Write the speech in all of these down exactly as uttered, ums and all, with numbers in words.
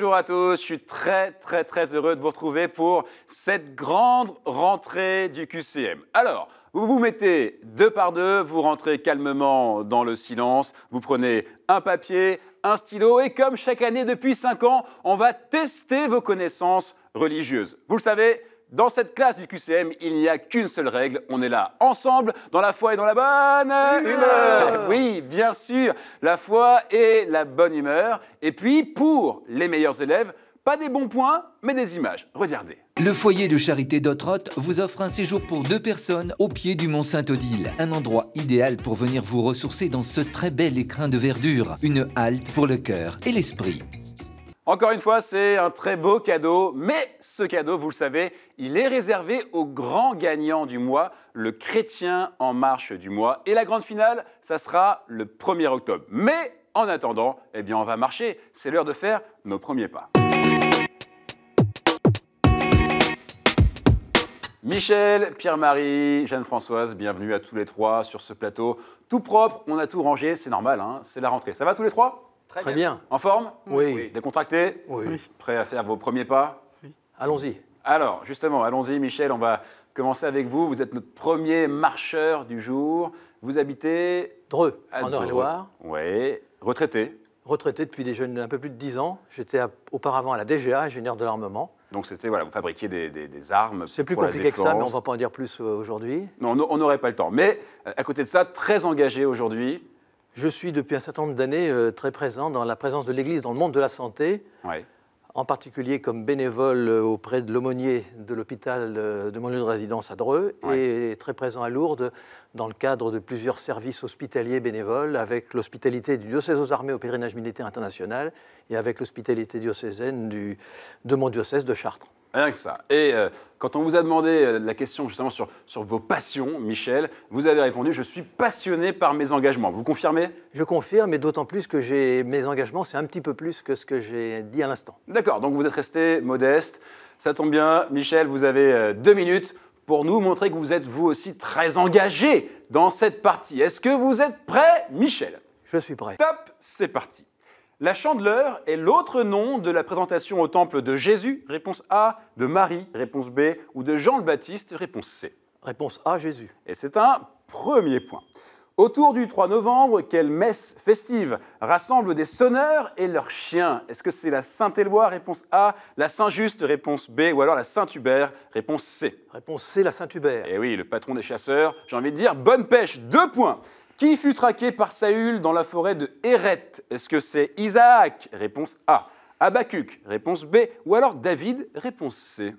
Bonjour à tous, je suis très très très heureux de vous retrouver pour cette grande rentrée du Q C M. Alors, vous vous mettez deux par deux, vous rentrez calmement dans le silence, vous prenez un papier, un stylo et comme chaque année depuis cinq ans, on va tester vos connaissances religieuses. Vous le savez, dans cette classe du Q C M, il n'y a qu'une seule règle, on est là ensemble, dans la foi et dans la bonne humeur. Oui, bien sûr, la foi et la bonne humeur. Et puis, pour les meilleurs élèves, pas des bons points, mais des images. Regardez. Le foyer de Charité d'Ottrott vous offre un séjour pour deux personnes au pied du Mont Saint-Odile. Un endroit idéal pour venir vous ressourcer dans ce très bel écrin de verdure. Une halte pour le cœur et l'esprit. Encore une fois, c'est un très beau cadeau, mais ce cadeau, vous le savez, il est réservé au grand gagnant du mois, le chrétien en marche du mois. Et la grande finale, ça sera le premier octobre. Mais en attendant, eh bien, on va marcher. C'est l'heure de faire nos premiers pas. Michel, Pierre-Marie, Jeanne-Françoise, bienvenue à tous les trois sur ce plateau. Tout propre, on a tout rangé, c'est normal, hein, c'est la rentrée. Ça va tous les trois ? Très, Très bien. bien. En forme ? Oui. oui. Décontracté ? Oui. Prêt à faire vos premiers pas ? Oui. Allons-y. Alors, justement, allons-y, Michel, on va commencer avec vous. Vous êtes notre premier marcheur du jour. Vous habitez... Dreux, à en Eure-et-Loire. Oui. Retraité. Retraité depuis des jeunes, un peu plus de dix ans. J'étais auparavant à la D G A, ingénieur de l'armement. Donc, c'était, voilà, vous fabriquiez des, des, des armes. C'est plus compliqué que ça, mais on ne va pas en dire plus aujourd'hui. Non, on n'aurait pas le temps. Mais, à côté de ça, très engagé aujourd'hui. Je suis depuis un certain nombre d'années euh, très présent dans la présence de l'Église dans le monde de la santé, ouais. En particulier comme bénévole euh, auprès de l'aumônier de l'hôpital euh, de mon lieu de résidence à Dreux, ouais. Et très présent à Lourdes dans le cadre de plusieurs services hospitaliers bénévoles avec l'hospitalité du diocèse aux armées au pèlerinage militaire international et avec l'hospitalité diocésaine du, de mon diocèse de Chartres. Rien que ça. Et euh, quand on vous a demandé euh, la question justement sur, sur vos passions, Michel, vous avez répondu « Je suis passionné par mes engagements ». Vous confirmez ? Je confirme, et d'autant plus que mes engagements, c'est un petit peu plus que ce que j'ai dit à l'instant. D'accord, donc vous êtes resté modeste. Ça tombe bien, Michel, vous avez euh, deux minutes pour nous montrer que vous êtes vous aussi très engagé dans cette partie. Est-ce que vous êtes prêt, Michel ? Je suis prêt. Top, c'est parti. La Chandeleur est l'autre nom de la présentation au temple de Jésus, réponse A, de Marie, réponse B, ou de Jean le Baptiste, réponse C. Réponse A, Jésus. Et c'est un premier point. Autour du trois novembre, quelle messe festive rassemble des sonneurs et leurs chiens? Est-ce que c'est la Saint-Éloi, réponse A, la Saint-Just, réponse B, ou alors la Saint-Hubert, réponse C? Réponse C, la Saint-Hubert. Et oui, le patron des chasseurs, j'ai envie de dire, bonne pêche, deux points. Qui fut traqué par Saül dans la forêt de Héret? Est-ce que c'est Isaac? Réponse A. Abacuc? Réponse B. Ou alors David? Réponse C.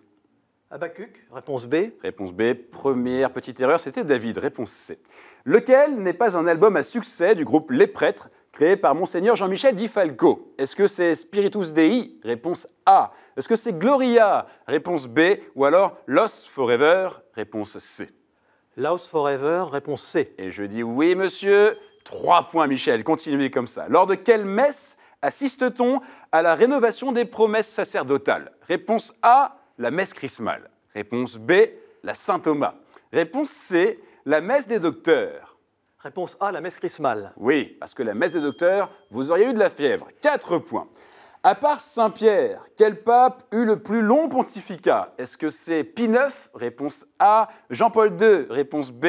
Abacuc? Réponse B. Réponse B. Première petite erreur, c'était David. Réponse C. Lequel n'est pas un album à succès du groupe Les Prêtres, créé par Monseigneur Jean-Michel Di Falco? Est-ce que c'est Spiritus Dei? Réponse A. Est-ce que c'est Gloria? Réponse B. Ou alors Lost Forever? Réponse C. Lost Forever, réponse C. Et je dis oui, monsieur. Trois points, Michel. Continuez comme ça. Lors de quelle messe assiste-t-on à la rénovation des promesses sacerdotales? Réponse A, la messe chrismale. Réponse B, la Saint-Thomas. Réponse C, la messe des docteurs. Réponse A, la messe chrismale. Oui, parce que la messe des docteurs, vous auriez eu de la fièvre. Quatre points. À part Saint-Pierre, quel pape eut le plus long pontificat? Est-ce que c'est Pie neuf? Réponse A. Jean-Paul deux? Réponse B.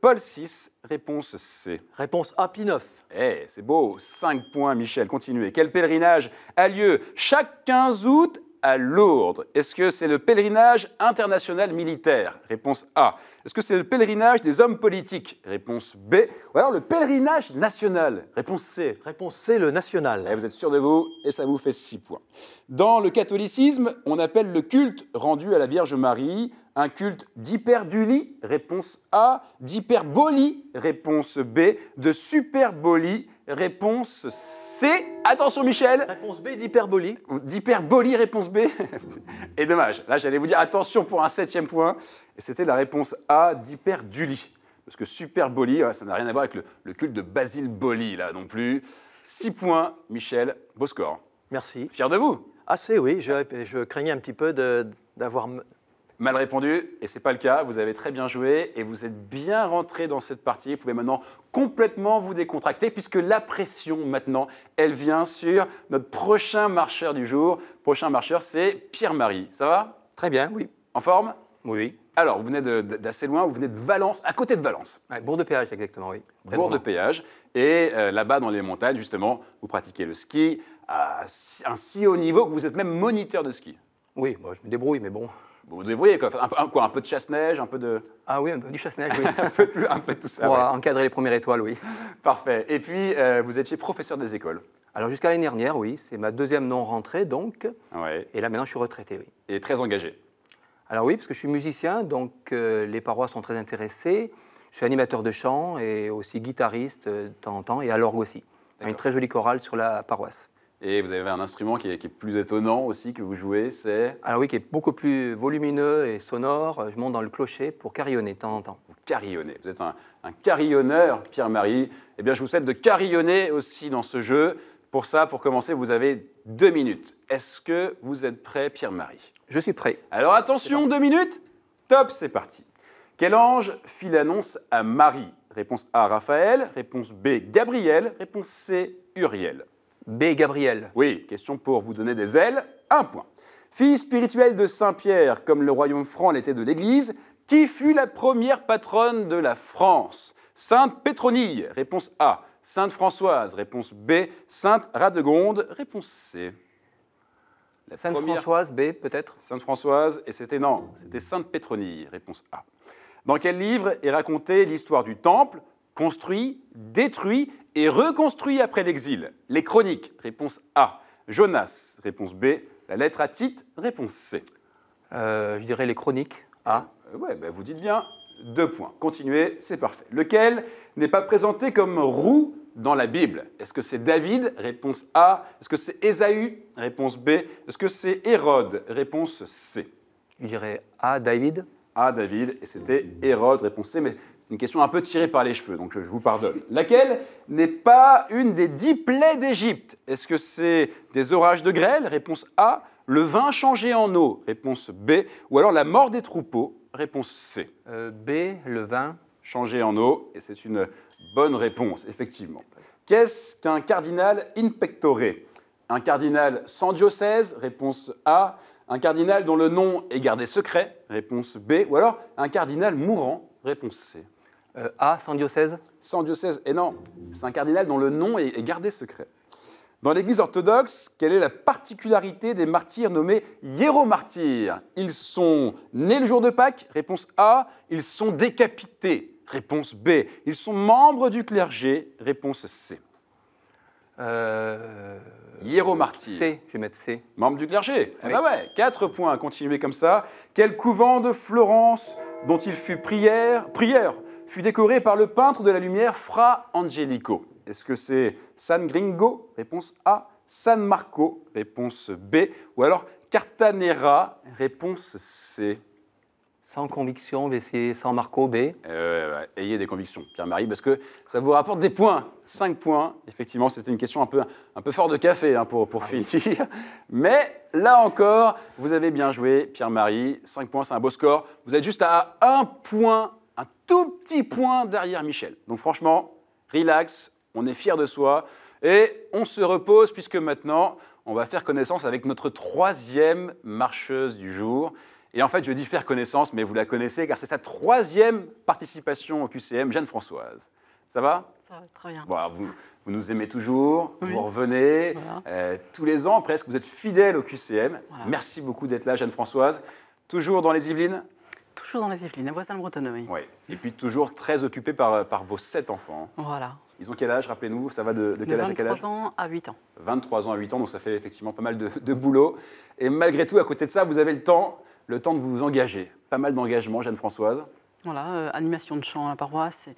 Paul six? Réponse C. Réponse A. Pie neuf. Eh, hey, c'est beau. cinq points, Michel. Continuez. Quel pèlerinage a lieu chaque quinze août à Lourdes? Est-ce que c'est le pèlerinage international militaire? Réponse A. Est-ce que c'est le pèlerinage des hommes politiques? Réponse B. Ou alors le pèlerinage national? Réponse C. Réponse C, le national. Et vous êtes sûr de vous, et ça vous fait six points. Dans le catholicisme, on appelle le culte rendu à la Vierge Marie un culte d'hyperdulie? Réponse A. D'hyperbolie? Réponse B. De superbolie? Réponse C. Attention, Michel. Réponse B, d'hyperbolie. D'hyperbolie, réponse B. Et dommage. Là, j'allais vous dire attention pour un septième point. Et c'était la réponse A, d'hyperdulie. Parce que superbolie, ça n'a rien à voir avec le, le culte de Basile Boli, là non plus. six points, Michel. Beau score. Merci. Fier de vous. Assez, oui. Je, je craignais un petit peu d'avoir... Mal répondu, et ce n'est pas le cas, vous avez très bien joué et vous êtes bien rentré dans cette partie. Vous pouvez maintenant complètement vous décontracter puisque la pression maintenant, elle vient sur notre prochain marcheur du jour. Prochain marcheur, c'est Pierre-Marie. Ça va? Très bien, oui. En forme? Oui. Alors, vous venez d'assez loin, vous venez de Valence, à côté de Valence. Ouais, bourg de péage, exactement, oui. Bourg de péage. Et euh, là-bas, dans les montagnes, justement, vous pratiquez le ski à un si haut niveau que vous êtes même moniteur de ski. Oui, moi, je me débrouille, mais bon... Vous vous débrouillez, quoi. Un, quoi, un peu de chasse-neige, un peu de... Ah oui, un peu du chasse-neige, oui. un, peu tout, un peu tout ça. Pour ouais. encadrer les premières étoiles, oui. Parfait. Et puis, euh, vous étiez professeur des écoles. Alors, jusqu'à l'année dernière, oui. C'est ma deuxième non-rentrée, donc. Ouais. Et là, maintenant, je suis retraité, oui. Et très engagé. Alors oui, parce que je suis musicien, donc euh, les paroisses sont très intéressées. Je suis animateur de chant et aussi guitariste euh, de temps en temps, et à l'orgue aussi. Une très jolie chorale sur la paroisse. Et vous avez un instrument qui est, qui est plus étonnant aussi, que vous jouez, c'est... Alors oui, qui est beaucoup plus volumineux et sonore. Je monte dans le clocher pour carillonner de temps en temps. Vous carillonnez, vous êtes un, un carillonneur, Pierre-Marie. Eh bien, je vous souhaite de carillonner aussi dans ce jeu. Pour ça, pour commencer, vous avez deux minutes. Est-ce que vous êtes prêt, Pierre-Marie? Je suis prêt. Alors attention, deux minutes. Top, c'est parti. Quel ange fit l'annonce à Marie? Réponse A, Raphaël. Réponse B, Gabriel. Réponse C, Uriel. B, Gabriel. Oui, question pour vous donner des ailes, un point. Fille spirituelle de Saint-Pierre, comme le royaume franc l'était de l'Église, qui fut la première patronne de la France? Sainte Pétronille, réponse A. Sainte Françoise, réponse B. Sainte Radegonde, réponse C. La Sainte première... Françoise, B, peut-être? Sainte Françoise, et c'était non, c'était Sainte Pétronille, réponse A. Dans quel livre est racontée l'histoire du temple, construit, détruit et reconstruit après l'exil? Les Chroniques, réponse A. Jonas, réponse B. La lettre à Tite, réponse C. Euh, je dirais les Chroniques, A. Euh, ouais, bah vous dites bien, deux points. Continuez, c'est parfait. Lequel n'est pas présenté comme roux dans la Bible? Est-ce que c'est David? Réponse A. Est-ce que c'est Ésaü? Réponse B. Est-ce que c'est Hérode? Réponse C. Je dirais A, David. A, David, et c'était Hérode, réponse C, mais... C'est une question un peu tirée par les cheveux, donc je vous pardonne. Laquelle n'est pas une des dix plaies d'Égypte? Est-ce que c'est des orages de grêle? Réponse A. Le vin changé en eau? Réponse B. Ou alors la mort des troupeaux? Réponse C. Euh, B. Le vin changé en eau. Et c'est une bonne réponse, effectivement. Qu'est-ce qu'un cardinal in pectore? Un cardinal sans diocèse? Réponse A. Un cardinal dont le nom est gardé secret? Réponse B. Ou alors un cardinal mourant? Réponse C. Euh, A, sans diocèse? Sans diocèse, et non, c'est un cardinal dont le nom est gardé secret. Dans l'Église orthodoxe, quelle est la particularité des martyrs nommés hiéromartyrs? Ils sont nés le jour de Pâques? Réponse A. Ils sont décapités? Réponse B. Ils sont membres du clergé? Réponse C. Euh... Hiéromartyr. C, je vais mettre C. Membre du clergé? Ah oui. Ben ouais, quatre points, continuez comme ça. Quel couvent de Florence, dont il fut prière, prière fut décoré par le peintre de la lumière Fra Angelico? Est-ce que c'est San Gringo? Réponse A. San Marco? Réponse B. Ou alors Cartanera? Réponse C. Sans conviction, je vais essayer San Marco, B. Euh, ayez des convictions, Pierre-Marie, parce que ça vous rapporte des points. cinq points, effectivement, c'était une question un peu, un peu fort de café hein, pour, pour ah, finir. Oui. Mais là encore, vous avez bien joué, Pierre-Marie. cinq points, c'est un beau score. Vous êtes juste à un point, un tout petit point derrière Michel. Donc franchement, relax, on est fiers de soi et on se repose puisque maintenant, on va faire connaissance avec notre troisième marcheuse du jour. Et en fait, je dis faire connaissance, mais vous la connaissez, car c'est sa troisième participation au Q C M, Jeanne-Françoise. Ça va? Ça va, très bien. Bon, vous, vous nous aimez toujours, oui. Vous revenez, voilà. euh, tous les ans presque, vous êtes fidèle au Q C M. Voilà. Merci beaucoup d'être là, Jeanne-Françoise. Toujours dans les Yvelines? Toujours dans les Yvelines, à Voissin-le-Breton, oui. Oui, et puis toujours très occupée par, par vos sept enfants. Voilà. Ils ont quel âge, rappelez-nous? Ça va de, de quel âge à quel âge? vingt-trois ans à huit ans. vingt-trois ans à huit ans, donc ça fait effectivement pas mal de, de boulot. Et malgré tout, à côté de ça, vous avez le temps... Le temps de vous engager. Pas mal d'engagement, Jeanne-Françoise. Voilà, euh, animation de chant à la paroisse,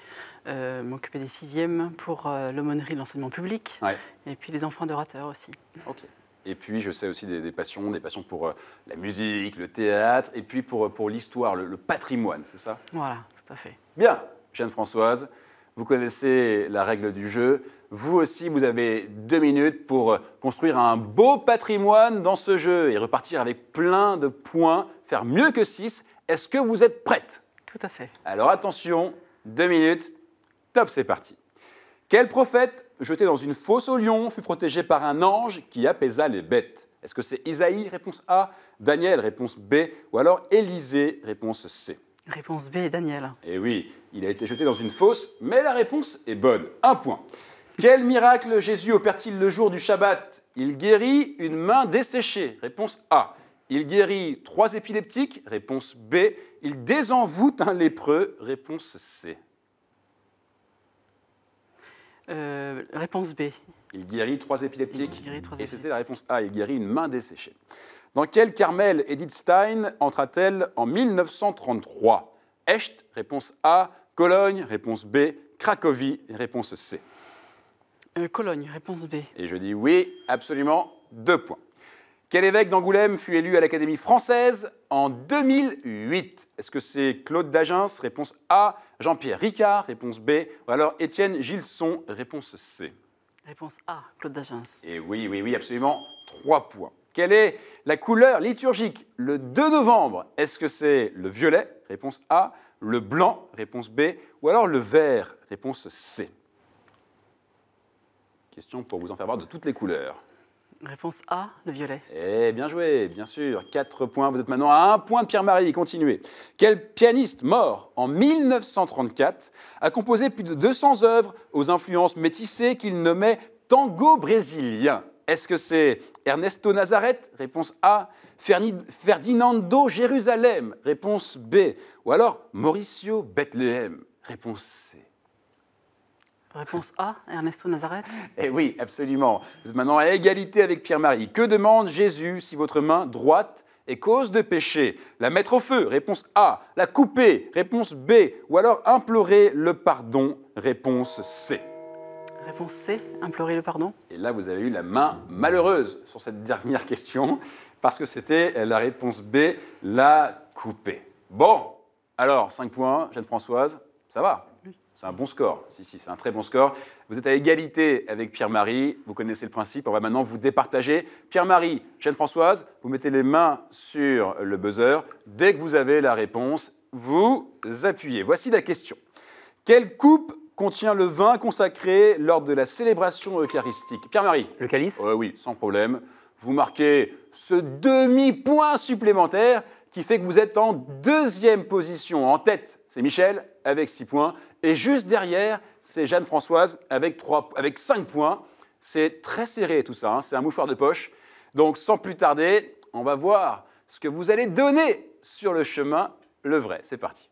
euh, m'occuper des sixièmes pour euh, l'aumônerie de l'enseignement public, ouais. Et puis les enfants d'orateurs aussi. Ok. Et puis, je sais aussi des, des passions, des passions pour euh, la musique, le théâtre, et puis pour, pour l'histoire, le, le patrimoine, c'est ça? Voilà, tout à fait. Bien, Jeanne-Françoise, vous connaissez la règle du jeu. Vous aussi, vous avez deux minutes pour construire un beau patrimoine dans ce jeu et repartir avec plein de points, faire mieux que six Est-ce que vous êtes prête? Tout à fait. Alors attention, deux minutes, top, c'est parti. Quel prophète, jeté dans une fosse au lion, fut protégé par un ange qui apaisa les bêtes? Est-ce que c'est Isaïe? Réponse A. Daniel? Réponse B. Ou alors Élisée? Réponse C. Réponse B, Daniel. Eh oui, il a été jeté dans une fosse, mais la réponse est bonne. Un point. Quel miracle Jésus opère-t-il le jour du Shabbat? Il guérit une main desséchée. Réponse A. Il guérit trois épileptiques. Réponse B. Il désenvoûte un lépreux. Réponse C. Euh, réponse B. Il guérit trois épileptiques. Guérit trois et c'était la réponse A. Il guérit une main desséchée. Dans quel Carmel Edith Stein entra-t-elle en mille neuf cent trente-trois? Echt, réponse A. Cologne, réponse B. Cracovie, réponse C. Euh, Cologne, réponse B. Et je dis oui, absolument, deux points. Quel évêque d'Angoulême fut élu à l'Académie française en deux mille huit? Est-ce que c'est Claude Dagens? Réponse A. Jean-Pierre Ricard? Réponse B. Ou alors Étienne Gilson? Réponse C. Réponse A. Claude Dagens. Et oui, oui, oui, absolument, trois points. Quelle est la couleur liturgique le deux novembre? Est-ce que c'est le violet? Réponse A. Le blanc? Réponse B. Ou alors le vert? Réponse C. Question pour vous en faire voir de toutes les couleurs. Réponse A, le violet. Eh, bien joué, bien sûr. Quatre points, vous êtes maintenant à un point de Pierre-Marie. Continuez. Quel pianiste mort en mille neuf cent trente-quatre a composé plus de deux cents œuvres aux influences métissées qu'il nommait tango brésilien? Est-ce que c'est Ernesto Nazareth? Réponse A. Ferdinando Jérusalem? Réponse B. Ou alors Mauricio Bethléem? Réponse C. Réponse A, Ernesto Nazareth. Eh oui, absolument. Vous êtes maintenant à égalité avec Pierre-Marie. Que demande Jésus si votre main droite est cause de péché? La mettre au feu? Réponse A. La couper? Réponse B. Ou alors implorer le pardon? Réponse C. Réponse C, implorer le pardon. Et là, vous avez eu la main malheureuse sur cette dernière question, parce que c'était la réponse B, la couper. Bon, alors, cinq points, Jeanne-Françoise, ça va? C'est un bon score. Si, si, c'est un très bon score. Vous êtes à égalité avec Pierre-Marie. Vous connaissez le principe. On va maintenant vous départager. Pierre-Marie, Jeanne-Françoise, vous mettez les mains sur le buzzer. Dès que vous avez la réponse, vous appuyez. Voici la question. Quelle coupe contient le vin consacré lors de la célébration eucharistique? Pierre-Marie. Le calice? euh, Oui, sans problème. Vous marquez ce demi-point supplémentaire qui fait que vous êtes en deuxième position. En tête, c'est Michel avec six points. Et juste derrière, c'est Jeanne-Françoise avec, avec cinq points. C'est très serré tout ça, hein, c'est un mouchoir de poche. Donc sans plus tarder, on va voir ce que vous allez donner sur le chemin, le vrai. C'est parti.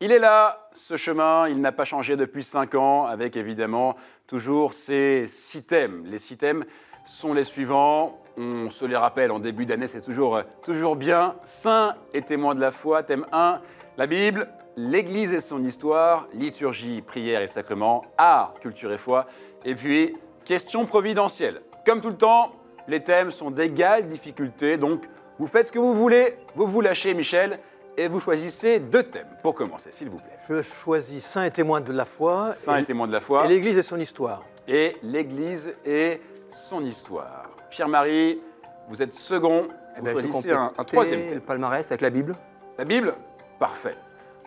Il est là, ce chemin, il n'a pas changé depuis cinq ans, avec évidemment toujours ces six thèmes. Les six thèmes sont les suivants, on se les rappelle en début d'année, c'est toujours, toujours bien. Saint et témoin de la foi, thème un, la Bible, l'Église et son histoire, liturgie, prière et sacrement, art, culture et foi, et puis question providentielle. Comme tout le temps, les thèmes sont d'égale difficulté, donc vous faites ce que vous voulez, vous vous lâchez, Michel, et vous choisissez deux thèmes pour commencer, s'il vous plaît. Je choisis Saint et témoin de la foi. Saint et, et témoin de la foi. Et l'Église et son histoire. Et l'Église et son histoire. Pierre-Marie, vous êtes second. Vous eh ben, choisissez un, un troisième thème. Le palmarès avec la Bible. La Bible? Parfait.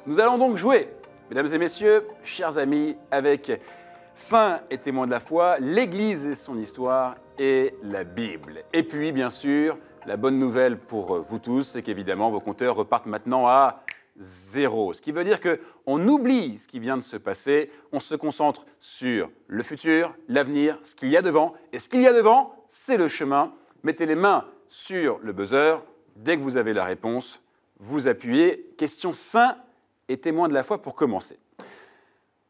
Nous allons donc jouer, mesdames et messieurs, chers amis, avec Saint et témoin de la foi, l'Église et son histoire et la Bible. Et puis, bien sûr, la bonne nouvelle pour vous tous, c'est qu'évidemment, vos compteurs repartent maintenant à zéro. Ce qui veut dire qu'on oublie ce qui vient de se passer, on se concentre sur le futur, l'avenir, ce qu'il y a devant. Et ce qu'il y a devant, c'est le chemin. Mettez les mains sur le buzzer. Dès que vous avez la réponse, vous appuyez. Question saint et témoin de la foi pour commencer.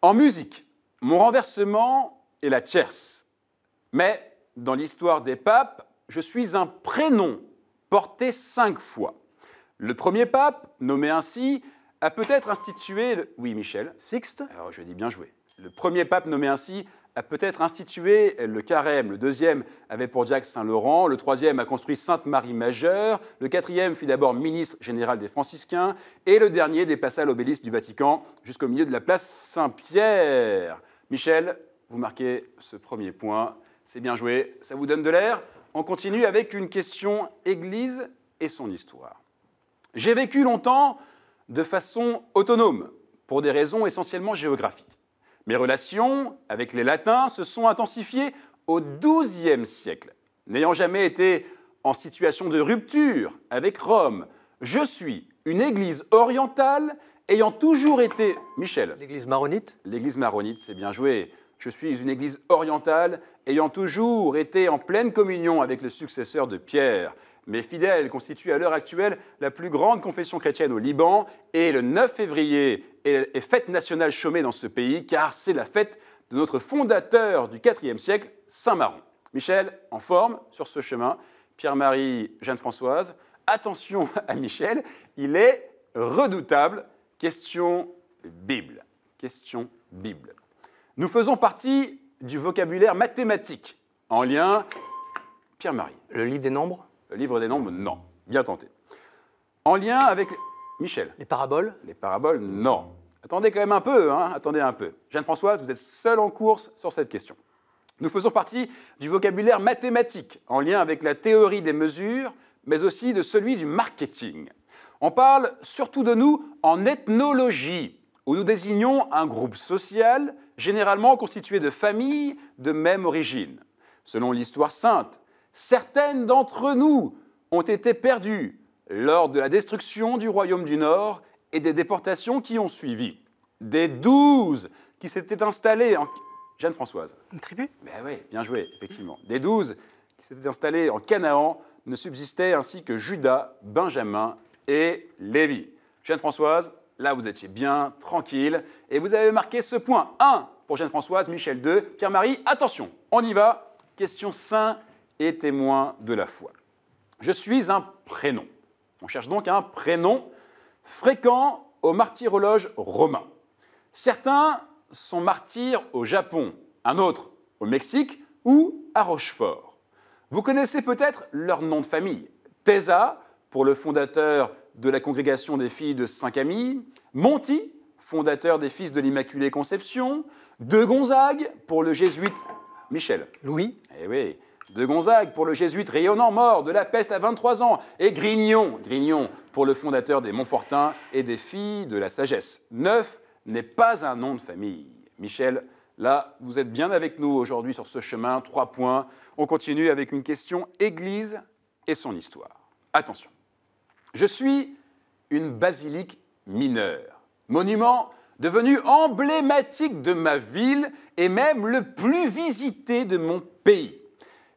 En musique, mon renversement est la tierce. Mais dans l'histoire des papes, je suis un prénom porté cinq fois. Le premier pape, nommé ainsi, a peut-être institué... Le... Oui, Michel. Sixte. Alors, je dis bien joué. Le premier pape, nommé ainsi, a peut-être institué le carême. Le deuxième avait pour diacre Saint-Laurent. Le troisième a construit Sainte-Marie Majeure. Le quatrième fut d'abord ministre général des Franciscains. Et le dernier dépassa l'obélisque du Vatican jusqu'au milieu de la place Saint-Pierre. Michel, vous marquez ce premier point. C'est bien joué. Ça vous donne de l'air? On continue avec une question Église et son histoire. J'ai vécu longtemps de façon autonome, pour des raisons essentiellement géographiques. Mes relations avec les Latins se sont intensifiées au douzième siècle. N'ayant jamais été en situation de rupture avec Rome, je suis une Église orientale ayant toujours été... Michel. L'Église maronite. L'église maronite, c'est bien joué. Je suis une Église orientale ayant toujours été en pleine communion avec le successeur de Pierre. Mes fidèles constituent à l'heure actuelle la plus grande confession chrétienne au Liban et le neuf février est fête nationale chômée dans ce pays car c'est la fête de notre fondateur du quatrième siècle, Saint Maron. Michel, en forme sur ce chemin, Pierre-Marie, Jeanne-Françoise, attention à Michel, il est redoutable. Question Bible, question Bible. Nous faisons partie du vocabulaire mathématique en lien, Pierre-Marie. Le livre des nombres ? Le livre des nombres, non. Bien tenté. En lien avec... Michel. Les paraboles ? Les paraboles, non. Attendez quand même un peu, hein, attendez un peu. Jeanne-Françoise, vous êtes seule en course sur cette question. Nous faisons partie du vocabulaire mathématique, en lien avec la théorie des mesures, mais aussi de celui du marketing. On parle surtout de nous en ethnologie, où nous désignons un groupe social, généralement constitué de familles de même origine. Selon l'histoire sainte, certaines d'entre nous ont été perdues lors de la destruction du royaume du Nord et des déportations qui ont suivi. Des douze qui s'étaient installés en... Jeanne-Françoise. Une tribu ? Ben oui, bien joué, effectivement. Des douze qui s'étaient installés en Canaan ne subsistaient ainsi que Judas, Benjamin et Lévi. Jeanne-Françoise, là vous étiez bien, tranquille, et vous avez marqué ce point. un pour Jeanne-Françoise, Michel deux, Pierre-Marie, attention, on y va. Question sainte et témoin de la foi. Je suis un prénom. On cherche donc un prénom fréquent au martyrologe romain. Certains sont martyrs au Japon, un autre au Mexique ou à Rochefort. Vous connaissez peut-être leur nom de famille. Thésa, pour le fondateur de la Congrégation des filles de Saint-Camille, Monti, fondateur des Fils de l'Immaculée Conception, de Gonzague, pour le jésuite Michel. Louis. Eh oui. De Gonzague pour le jésuite rayonnant mort de la peste à vingt-trois ans, et Grignon, Grignon pour le fondateur des Montfortins et des Filles de la Sagesse. Neuf n'est pas un nom de famille. Michel, là, vous êtes bien avec nous aujourd'hui sur ce chemin, trois points. On continue avec une question Église et son histoire. Attention, je suis une basilique mineure, monument devenu emblématique de ma ville et même le plus visité de mon pays.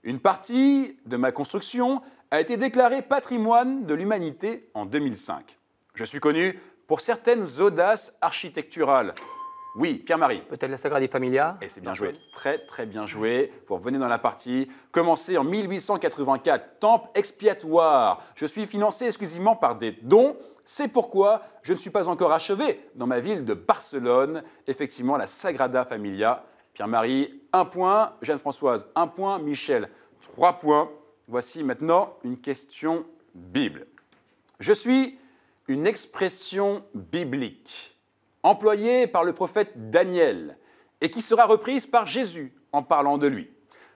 Une partie de ma construction a été déclarée patrimoine de l'humanité en deux mille cinq. Je suis connu pour certaines audaces architecturales. Oui, Pierre-Marie. Peut-être la Sagrada Familia. Et c'est bien joué, très très bien joué. Vous revenez dans la partie. Commencé en mille huit cent quatre-vingt-quatre, temple expiatoire. Je suis financé exclusivement par des dons. C'est pourquoi je ne suis pas encore achevé dans ma ville de Barcelone. Effectivement, la Sagrada Familia. Pierre-Marie, un point. Jeanne-Françoise, un point. Michel, trois points. Voici maintenant une question Bible. Je suis une expression biblique employée par le prophète Daniel et qui sera reprise par Jésus en parlant de lui.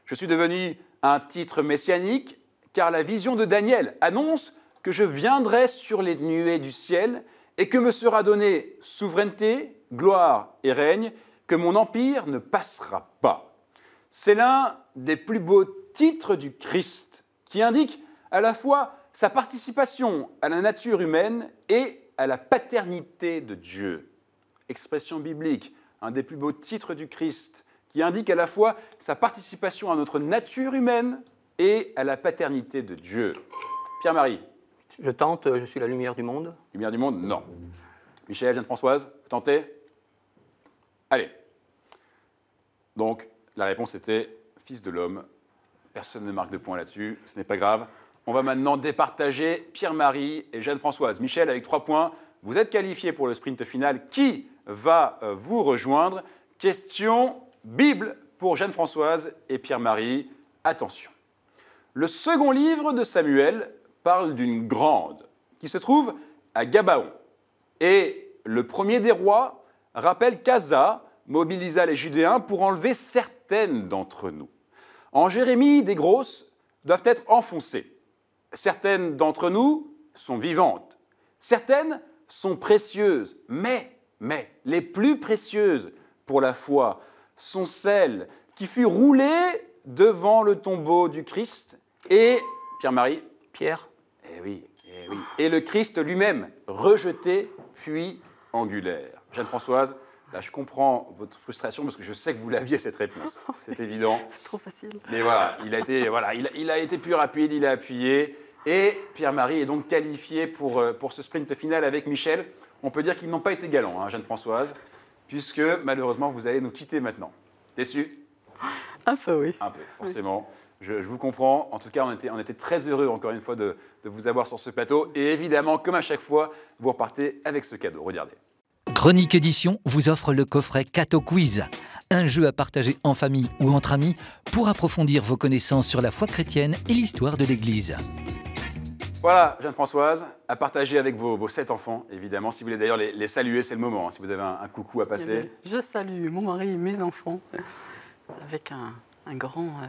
Je suis devenu un titre messianique car la vision de Daniel annonce que je viendrai sur les nuées du ciel et que me sera donnée souveraineté, gloire et règne, que mon empire ne passera pas. C'est l'un des plus beaux titres du Christ qui indique à la fois sa participation à la nature humaine et à la paternité de Dieu. Expression biblique, un des plus beaux titres du Christ qui indique à la fois sa participation à notre nature humaine et à la paternité de Dieu. Pierre-Marie. Je tente, je suis la lumière du monde. Lumière du monde, non. Michel, Jeanne-Françoise, vous tentez ? Allez, donc la réponse était « Fils de l'homme ». Personne ne marque de point là-dessus, ce n'est pas grave. On va maintenant départager Pierre-Marie et Jeanne-Françoise. Michel, avec trois points, vous êtes qualifié pour le sprint final. Qui va vous rejoindre? Question Bible pour Jeanne-Françoise et Pierre-Marie. Attention. Le second livre de Samuel parle d'une grande qui se trouve à Gabaon. Et le premier des rois rappelle qu'Asa mobilisa les Judéens pour enlever certaines d'entre nous. En Jérémie des Grosses, doivent être enfoncées. Certaines d'entre nous sont vivantes, certaines sont précieuses, mais, mais les plus précieuses pour la foi sont celles qui furent roulées devant le tombeau du Christ et Pierre-Marie. Pierre. Eh oui, eh oui. Et le Christ lui-même, rejeté puis angulaire. Jeanne-Françoise, là je comprends votre frustration parce que je sais que vous l'aviez cette réponse. C'est évident. C'est trop facile. Mais voilà, il a été, voilà, il a, il a été plus rapide, il a appuyé. Et Pierre-Marie est donc qualifié pour, pour ce sprint final avec Michel. On peut dire qu'ils n'ont pas été galants, hein, Jeanne-Françoise, puisque malheureusement vous allez nous quitter maintenant. Déçu? Un peu, oui. Un peu, forcément. Oui. Je, je vous comprends. En tout cas, on était, on était très heureux, encore une fois, de, de vous avoir sur ce plateau. Et évidemment, comme à chaque fois, vous repartez avec ce cadeau. Regardez. Chronique Édition vous offre le coffret K T O Quiz, un jeu à partager en famille ou entre amis pour approfondir vos connaissances sur la foi chrétienne et l'histoire de l'Église. Voilà, Jeanne-Françoise, à partager avec vos, vos sept enfants, évidemment. Si vous voulez d'ailleurs les, les saluer, c'est le moment, hein, si vous avez un, un coucou à passer. Je salue mon mari et mes enfants avec un, un grand, euh,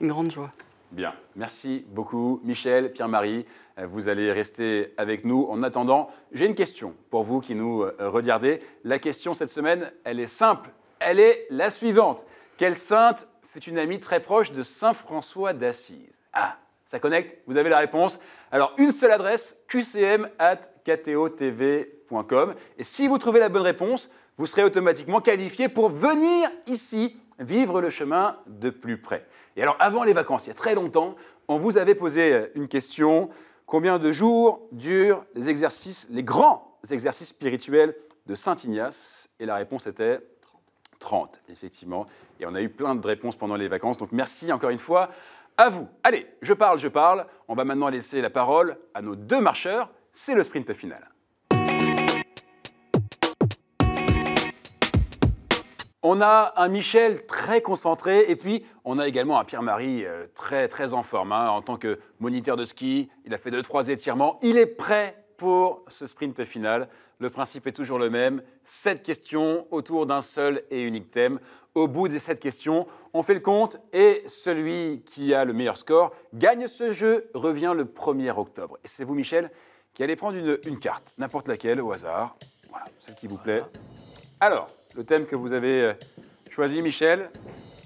une grande joie. Bien, merci beaucoup, Michel, Pierre-Marie. Vous allez rester avec nous. En attendant, j'ai une question pour vous qui nous regardez. La question cette semaine, elle est simple. Elle est la suivante. Quelle sainte fut une amie très proche de saint François d'Assise? Ah, ça connecte? Vous avez la réponse. Alors, une seule adresse, Q C M at K T O T V point com. Et si vous trouvez la bonne réponse, vous serez automatiquement qualifié pour venir ici vivre le chemin de plus près. Et alors, avant les vacances, il y a très longtemps, on vous avait posé une question. Combien de jours durent les exercices, les grands exercices spirituels de Saint Ignace? Et la réponse était trente, effectivement. Et on a eu plein de réponses pendant les vacances. Donc, merci encore une fois à vous. Allez, je parle, je parle. On va maintenant laisser la parole à nos deux marcheurs. C'est le sprint final. On a un Michel très concentré et puis on a également un Pierre-Marie très, très en forme. Hein, en tant que moniteur de ski, il a fait deux, trois étirements. Il est prêt pour ce sprint final. Le principe est toujours le même. Sept questions autour d'un seul et unique thème. Au bout des sept questions, on fait le compte et celui qui a le meilleur score gagne ce jeu, revient le premier octobre. Et c'est vous, Michel, qui allez prendre une, une carte, n'importe laquelle, au hasard. Voilà, celle qui vous plaît. Alors, le thème que vous avez choisi, Michel,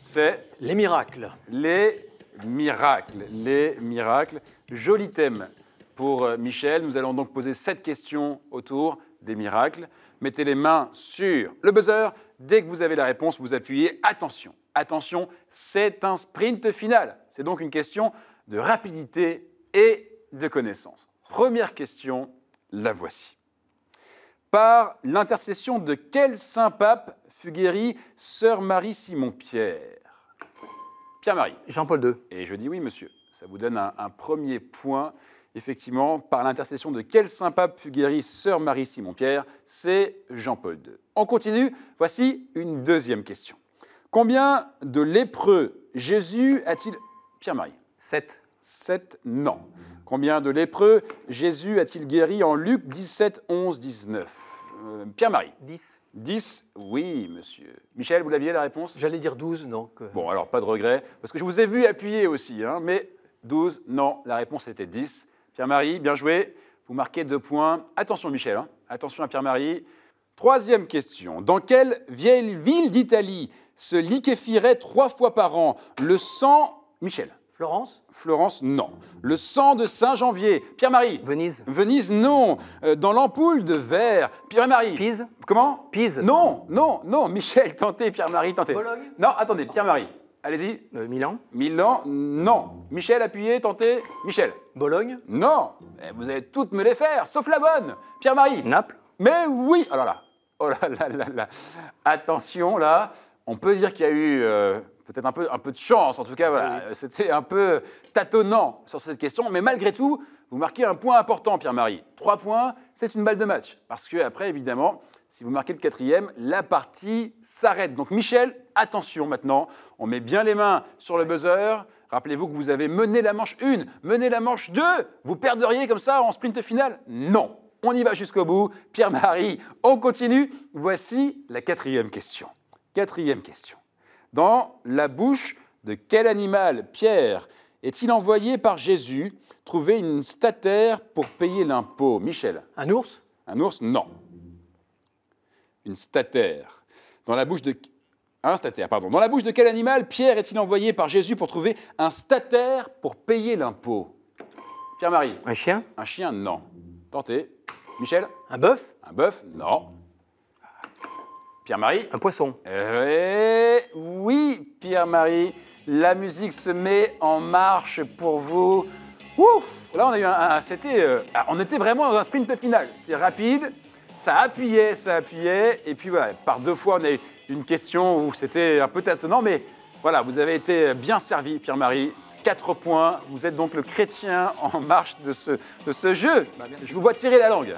c'est... Les miracles. Les miracles, les miracles. Joli thème pour Michel. Nous allons donc poser sept questions autour des miracles. Mettez les mains sur le buzzer. Dès que vous avez la réponse, vous appuyez. Attention, attention, c'est un sprint final. C'est donc une question de rapidité et de connaissance. Première question, la voici. Par l'intercession de quel saint pape fut guérie Sœur Marie-Simon-Pierre? Pierre-Marie. Jean-Paul deux. Et je dis oui, monsieur. Ça vous donne un, un premier point. Effectivement, par l'intercession de quel saint pape fut guérie Sœur Marie-Simon-Pierre? C'est Jean-Paul deux. On continue. Voici une deuxième question. Combien de lépreux Jésus a-t-il... Pierre-Marie. Sept. Sept, non. Combien de lépreux Jésus a-t-il guéri en Luc dix-sept, onze, dix-neuf? euh, Pierre-Marie. Dix. Dix, oui, monsieur. Michel, vous l'aviez la réponse? J'allais dire douze, non. Que... Bon, alors pas de regret, parce que je vous ai vu appuyer aussi, hein, mais douze, non, la réponse était dix. Pierre-Marie, bien joué, vous marquez deux points. Attention, Michel, hein, attention à Pierre-Marie. Troisième question. Dans quelle vieille ville d'Italie se liquéfierait trois fois par an le sang... Michel. Florence? Florence, non. Le sang de Saint-Janvier. Pierre-Marie. Venise. Venise, non. Euh, dans l'ampoule de verre. Pierre-Marie. Pise. Comment? Pise. Non, non, non. Michel, tentez. Pierre-Marie, tentez. Bologne. Non, attendez. Pierre-Marie, allez-y. Euh, Milan. Milan, non. Michel, appuyez, tentez. Michel. Bologne. Non. Eh, vous allez toutes me les faire, sauf la bonne. Pierre-Marie. Naples. Mais oui. Alors là, oh là là là là. Attention là, on peut dire qu'il y a eu... Euh, peut-être un peu, un peu de chance, en tout cas, voilà, oui. C'était un peu tâtonnant sur cette question. Mais malgré tout, vous marquez un point important, Pierre-Marie. Trois points, c'est une balle de match. Parce qu'après, évidemment, si vous marquez le quatrième, la partie s'arrête. Donc, Michel, attention maintenant. On met bien les mains sur le buzzer. Rappelez-vous que vous avez mené la manche une, mené la manche deux. Vous perdriez comme ça en sprint final? Non, on y va jusqu'au bout. Pierre-Marie, on continue. Voici la quatrième question. Quatrième question. Dans la bouche de quel animal, Pierre, est-il envoyé par Jésus trouver une statère pour payer l'impôt? Michel. Un ours? Un ours, non. Une statère. Dans la bouche de... Un statère, pardon. Dans la bouche de quel animal Pierre est-il envoyé par Jésus pour trouver un statère pour payer l'impôt? Pierre-Marie. Un chien? Un chien, non. Tentez. Michel. Un bœuf? Un bœuf, non. Pierre-Marie. Un poisson. Et... Oui, Pierre-Marie. La musique se met en marche pour vous. Ouf! Là, on a eu un... un c'était, euh, on était vraiment dans un sprint final. C'était rapide. Ça appuyait, ça appuyait. Et puis, voilà, par deux fois, on a eu une question où c'était un peu tâtonnant. Mais voilà, vous avez été bien servi, Pierre-Marie. Quatre points. Vous êtes donc le chrétien en marche de ce, de ce jeu. Bah, je vous vois tirer la langue.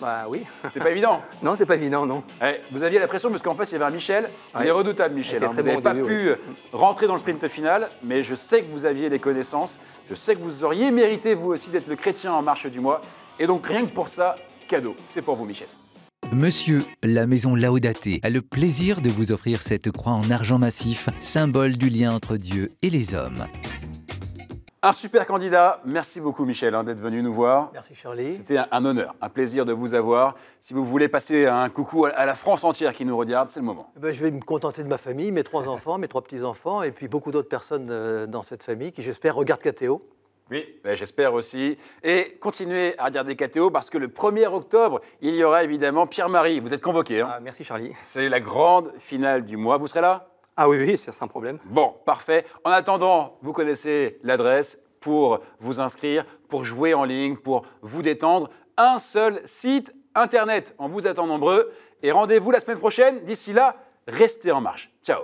Bah oui. C'était pas évident. Non, c'est pas évident, non. Ouais, vous aviez la pression parce qu'en face, il y avait un Michel. Il ouais. est redoutable, Michel. Hein, vous n'avez bon pas début, pu ouais. rentrer dans le sprint final, mais je sais que vous aviez les connaissances. Je sais que vous auriez mérité, vous aussi, d'être le chrétien en marche du mois. Et donc, rien que pour ça, cadeau. C'est pour vous, Michel. Monsieur, la maison Laudaté a le plaisir de vous offrir cette croix en argent massif, symbole du lien entre Dieu et les hommes. Un super candidat. Merci beaucoup, Michel, hein, d'être venu nous voir. Merci, Shirley. C'était un, un honneur, un plaisir de vous avoir. Si vous voulez passer un coucou à, à la France entière qui nous regarde, c'est le moment. Eh ben, je vais me contenter de ma famille, mes trois enfants, mes trois petits-enfants, et puis beaucoup d'autres personnes euh, dans cette famille qui, j'espère, regardent K T O. Oui, ben, j'espère aussi. Et continuez à regarder K T O parce que le premier octobre, il y aura évidemment Pierre-Marie. Vous êtes convoqué. Hein. Ah, merci, Shirley. C'est la grande finale du mois. Vous serez là ? Ah oui, oui, c'est un problème. Bon, parfait. En attendant, vous connaissez l'adresse pour vous inscrire, pour jouer en ligne, pour vous détendre. Un seul site internet. On vous attend nombreux. Et rendez-vous la semaine prochaine. D'ici là, restez en marche. Ciao.